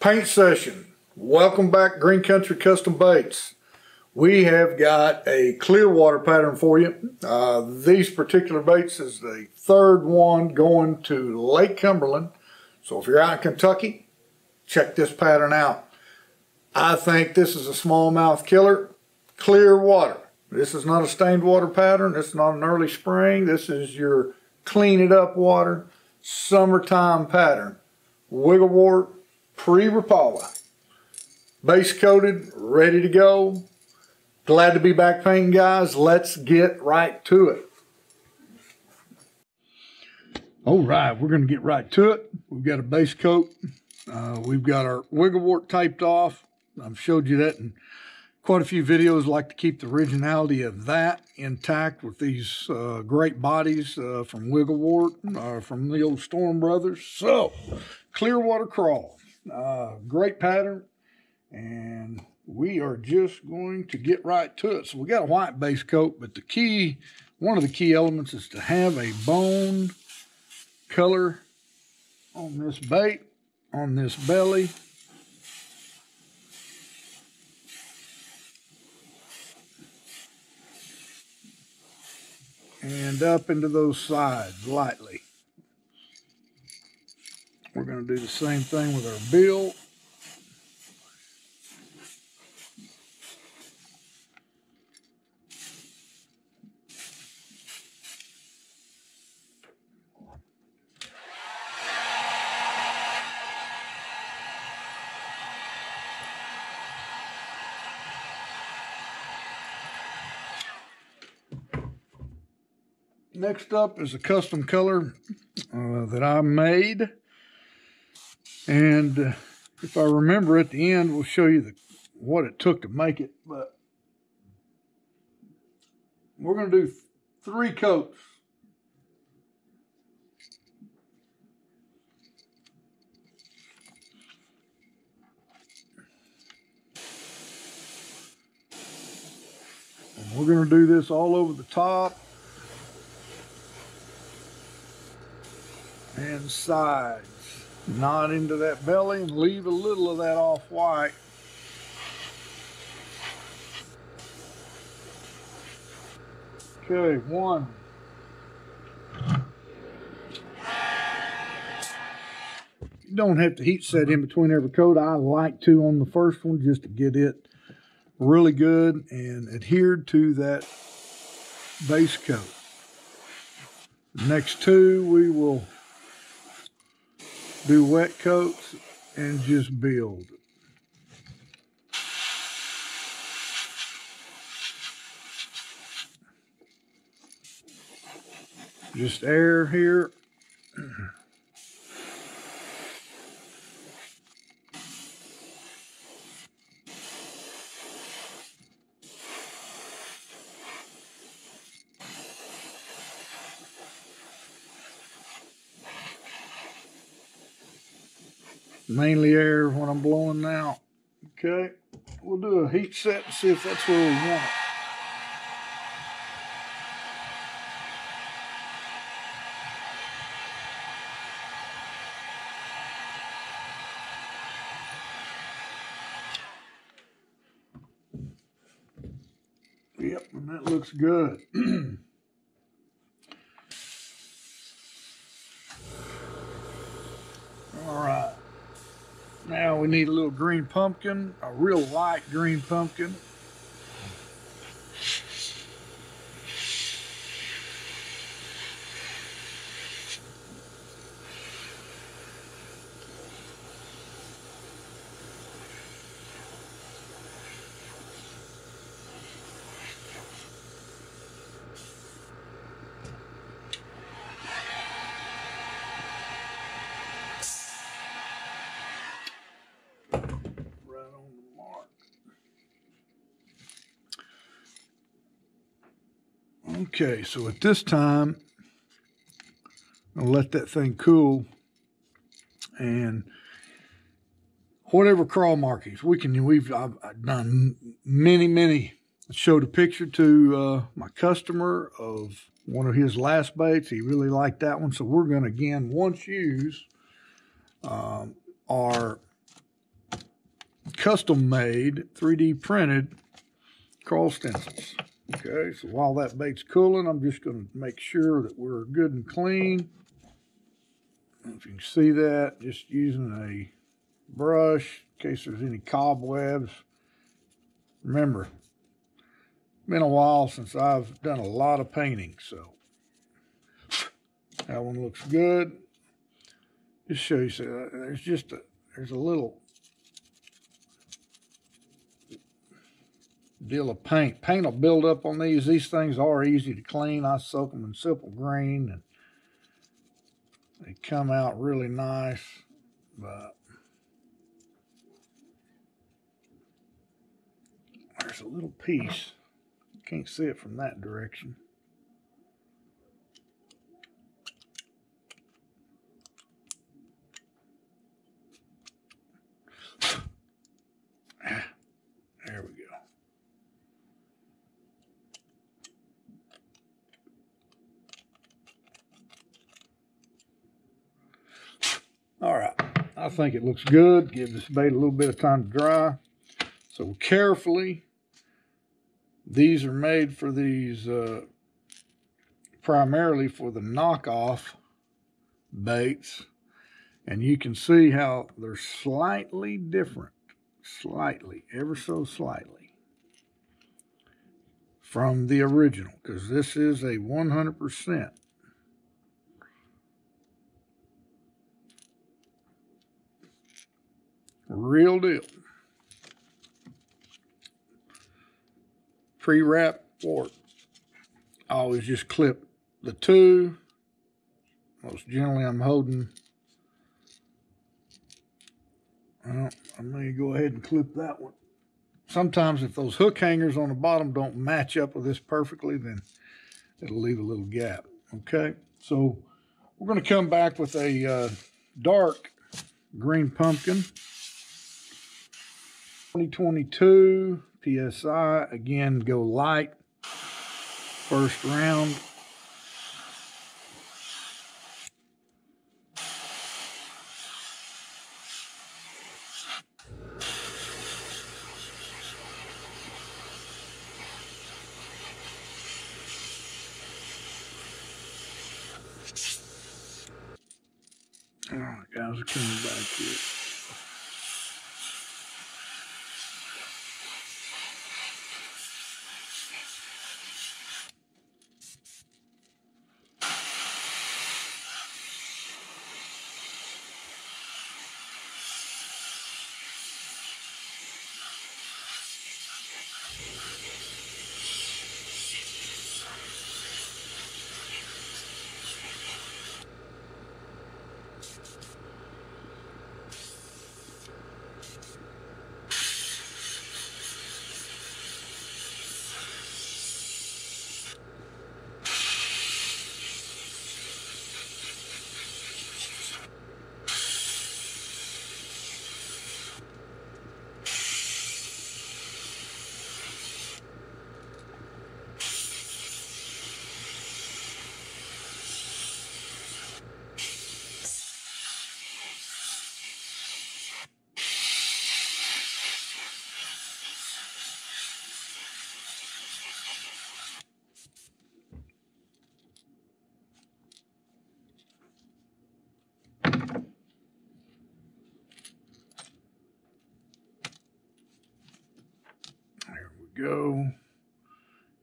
Paint session. Welcome back, Green Country Custom Baits. We have got a Clearwater pattern for you. These particular baits is the third one going to Lake Cumberland. So if you're out in Kentucky, check this pattern out. I think this is a smallmouth killer. Clearwater. This is not a stained water pattern. This is not an early spring. This is your clean it up water, summertime pattern. Wiggle Wart. Pre-Rapala, base coated, ready to go. Glad to be back painting, guys. Let's get right to it. All right, we're going to get right to it. We've got a base coat. We've got our Wiggle Wart taped off. I've showed you that in quite a few videos. I like to keep the originality of that intact with these great bodies from Wiggle Wart, from the old Storm Brothers. So, Clearwater Craw. Great pattern, and we are just going to get right to it. So we got a white base coat, but the key, one of the key elements is to have a bone color on this bait, on this belly. And up into those sides lightly. We're going to do the same thing with our bill. Next up is a custom color that I made. And if I remember at the end, we'll show you what it took to make it. But we're going to do three coats. And we're going to do this all over the top and sides. Knot into that belly and leave a little of that off-white. Okay, one. You don't have to heat set in between every coat. I like to on the first one just to get it really good and adhered to that base coat. The next two we will do wet coats and just build. Just air here. Mainly air when I'm blowing now. Okay, we'll do a heat set and see if that's where we want it. Yep, and that looks good. Now we need a little green pumpkin, a real light green pumpkin. that on the mark. Okay, so at this time, I'll let that thing cool, and whatever craw markings we can, I've done many. I showed a picture to my customer of one of his last baits. He really liked that one, so we're going to again once use our custom-made 3D printed craw stencils. Okay, so while that bait's cooling, I'm just going to make sure that we're good and clean. If you can see that, just using a brush in case there's any cobwebs. Remember, it's been a while since I've done a lot of painting, so that one looks good. Just show you, so there's just a, there's a little deal of paint. Paint will build up on these. These things are easy to clean. I soak them in Simple Green and they come out really nice, but there's a little piece. Can't see it from that direction. There we go. All right, I think it looks good. Give this bait a little bit of time to dry. So carefully, these are made for these, primarily for the knockoff baits. And you can see how they're slightly different, ever so slightly from the original, because this is a 100%. Real deal. Pre-wrap wart. I always just clip the two. Most generally I'm holding. Well, I'm going to go ahead and clip that one. Sometimes if those hook hangers on the bottom don't match up with this perfectly, then it'll leave a little gap. Okay, so we're going to come back with a dark green pumpkin. 2022 PSI, again, go light, first round. All right, guys, we're coming back here. Go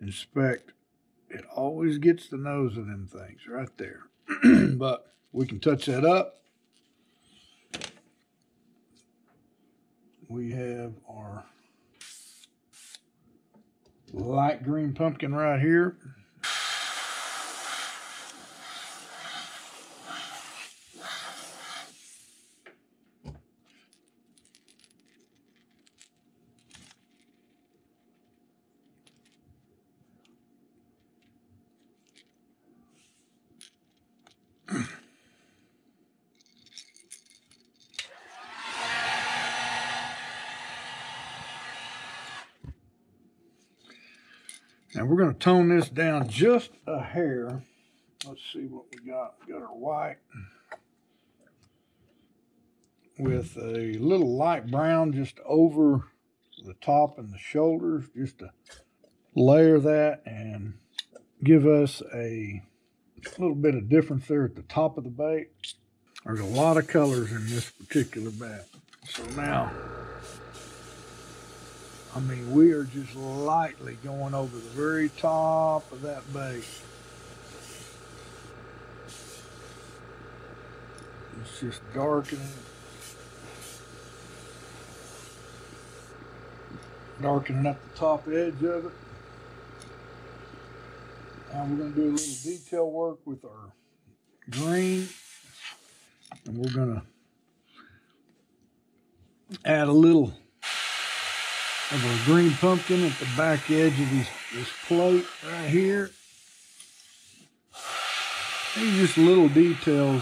inspect. It always gets the nose of them things right there. But we can touch that up. We have our light green pumpkin right here. And we're going to tone this down just a hair. Let's see what we got. We got our white with a little light brown just over the top and the shoulders, just to layer that and give us a little bit of difference there at the top of the bait. There's a lot of colors in this particular bat. So now, I mean, we are just lightly going over the very top of that bait. It's just darkening up the top edge of it. Now we're going to do a little detail work with our green, and we're going to add a little of our green pumpkin at the back edge of this plate right here. These are just little details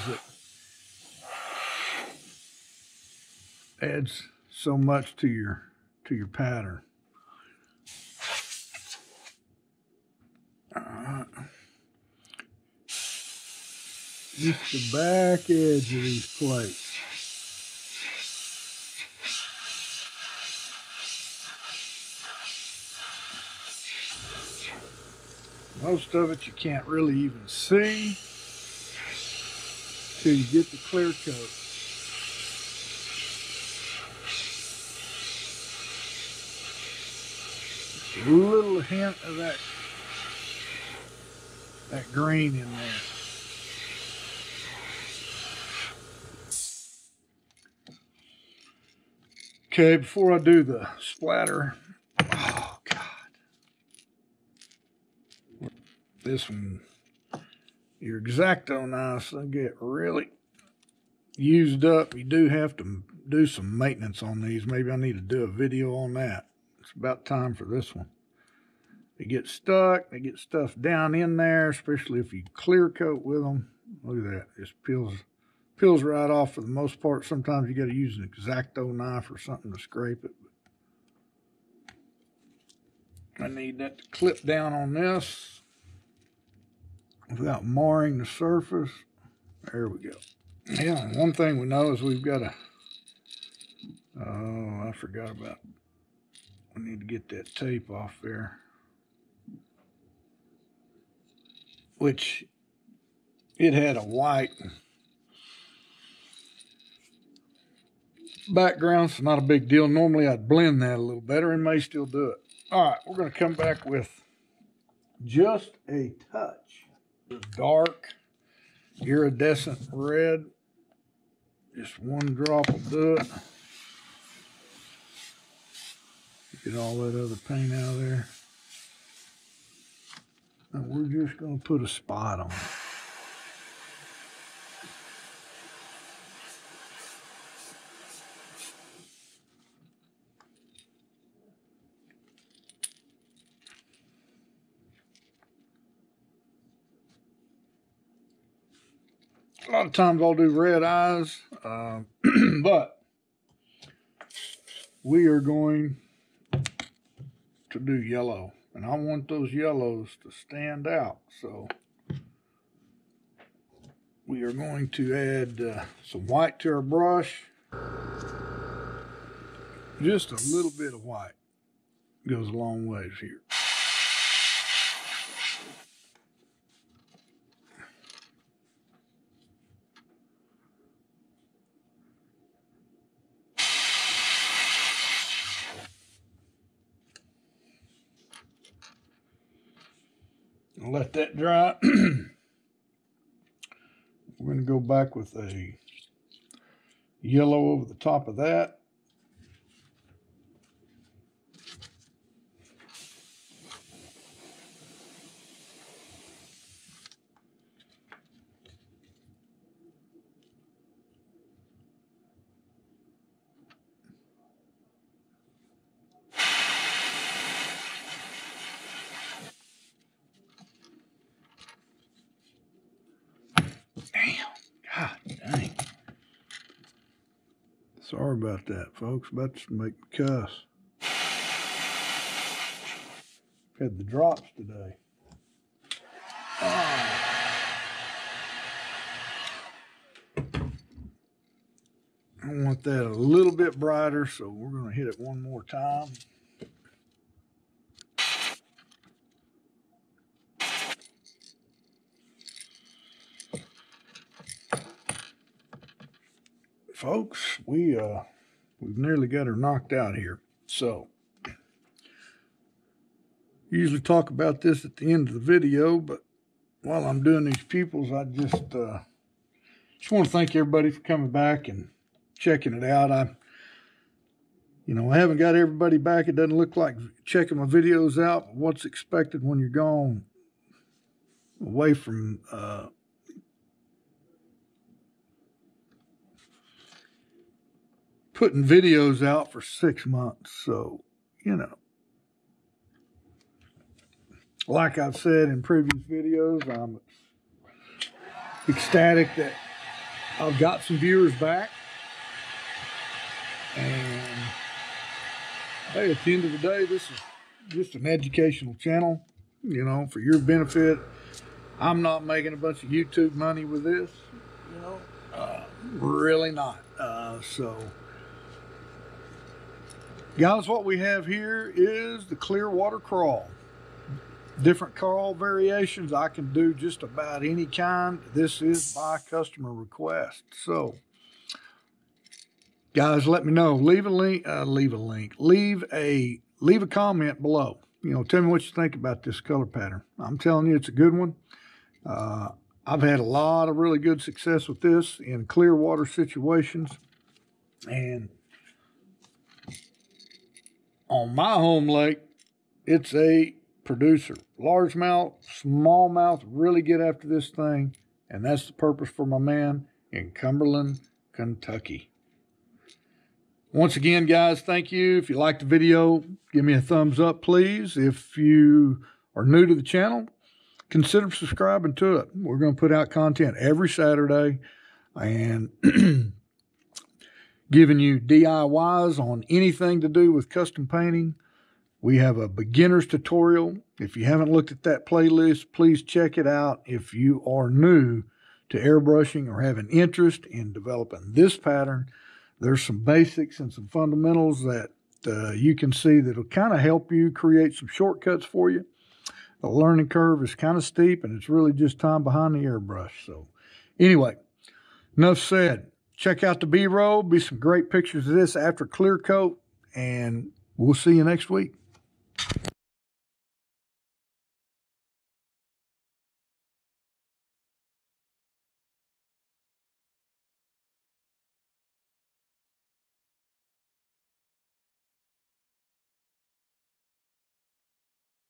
that adds so much to your pattern. All right. Just the back edge of these plates. Most of it you can't really even see till you get the clear coat. A little hint of that green in there. Okay, before I do the splatter, this one, your X-Acto knives, they get really used up. You do have to do some maintenance on these. Maybe I need to do a video on that. It's about time for this one. They get stuck. They get stuff down in there, especially if you clear coat with them. Look at that. It just peels right off for the most part. Sometimes you got to use an X-Acto knife or something to scrape it. I need that to clip down on this without marring the surface. There we go. Yeah, one thing we know is we've got to, oh, I forgot about, we need to get that tape off there, which it had a white background, so not a big deal. Normally I'd blend that a little better and may still do it. All right, we're going to come back with just a touch dark iridescent red. Just one drop will do it. Get all that other paint out of there. And we're just going to put a spot on it. A lot of times I'll do red eyes, but we are going to do yellow, and I want those yellows to stand out. So we are going to add some white to our brush. Just a little bit of white goes a long ways here. Let that dry. We're going to go back with a yellow over the top of that. Sorry about that, folks. About to make me cuss. had the drops today. Oh. I want that a little bit brighter, so we're going to hit it one more time. Folks, we've nearly got her knocked out here. So, usually talk about this at the end of the video, but while I'm doing these pupils, I just want to thank everybody for coming back and checking it out. I haven't got everybody back. It doesn't look like checking my videos out. But what's expected when you're gone away from putting videos out for 6 months. So, like I've said in previous videos, I'm ecstatic that I've got some viewers back. And hey, at the end of the day, this is just an educational channel, for your benefit. I'm not making a bunch of YouTube money with this, really not. So, guys, what we have here is the Clearwater Craw. Different crawl variations. I can do just about any kind. This is by customer request. So, guys, let me know. Leave a comment below. Tell me what you think about this color pattern. I'm telling you, it's a good one. I've had a lot of really good success with this in clear water situations. And on my home lake, it's a producer. Largemouth, smallmouth really get after this thing, and that's the purpose for my man in Cumberland, Kentucky. Once again, guys, thank you. If you liked the video, give me a thumbs up, please. If you are new to the channel, consider subscribing to it. We're going to put out content every Saturday and giving you DIYs on anything to do with custom painting. We have a beginner's tutorial. If you haven't looked at that playlist, please check it out. If you are new to airbrushing or have an interest in developing this pattern, there's some basics and some fundamentals that you can see that'll kind of help you create some shortcuts for you. The learning curve is kind of steep, and it's really just time behind the airbrush. So anyway, enough said. Check out the B-roll. Be some great pictures of this after clear coat, and we'll see you next week.